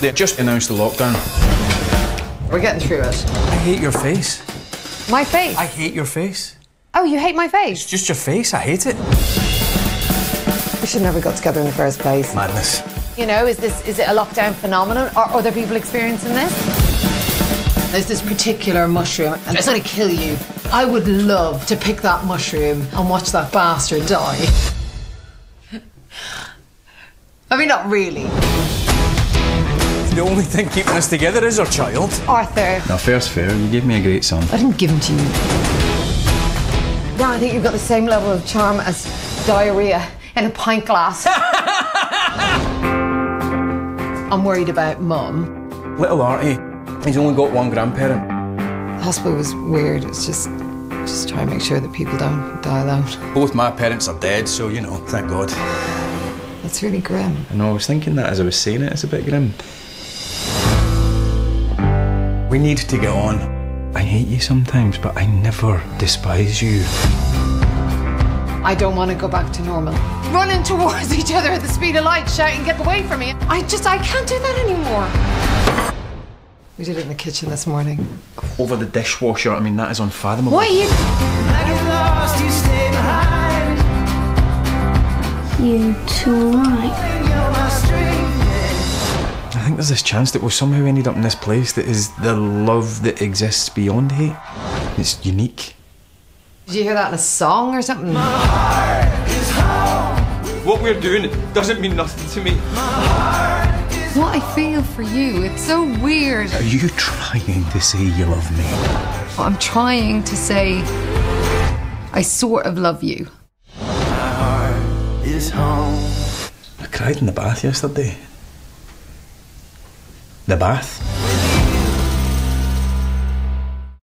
They just announced the lockdown. We're getting through it. I hate your face. My face? I hate your face. Oh, you hate my face? It's just your face. I hate it. We should never got together in the first place. Madness. You know, is it a lockdown phenomenon? Are other people experiencing this? There's this particular mushroom, and it's going to kill you. I would love to pick that mushroom and watch that bastard die. I mean, not really. The only thing keeping us together is our child. Arthur. Now, fair's fair. You gave me a great son. I didn't give him to you. Now I think you've got the same level of charm as diarrhea in a pint glass. I'm worried about Mum. Little Artie, he's only got one grandparent. The hospital was weird. It's just try and make sure that people don't die alone. Both my parents are dead, so, you know, thank God. It's really grim. I know, I was thinking that as I was saying it, it's a bit grim. We need to get on. I hate you sometimes, but I never despise you. I don't want to go back to normal. Running towards each other at the speed of light, shouting, "Get away from me!" I can't do that anymore. We did it in the kitchen this morning. Over the dishwasher, I mean, that is unfathomable. What are you... You too right. I think there's this chance that we'll somehow end up in this place that is the love that exists beyond hate. It's unique. Did you hear that in a song or something? My heart is home. What we're doing doesn't mean nothing to me. What I feel for you, it's so weird. Are you trying to say you love me? Well, I'm trying to say I sort of love you. Home. I cried in the bath yesterday. The bath.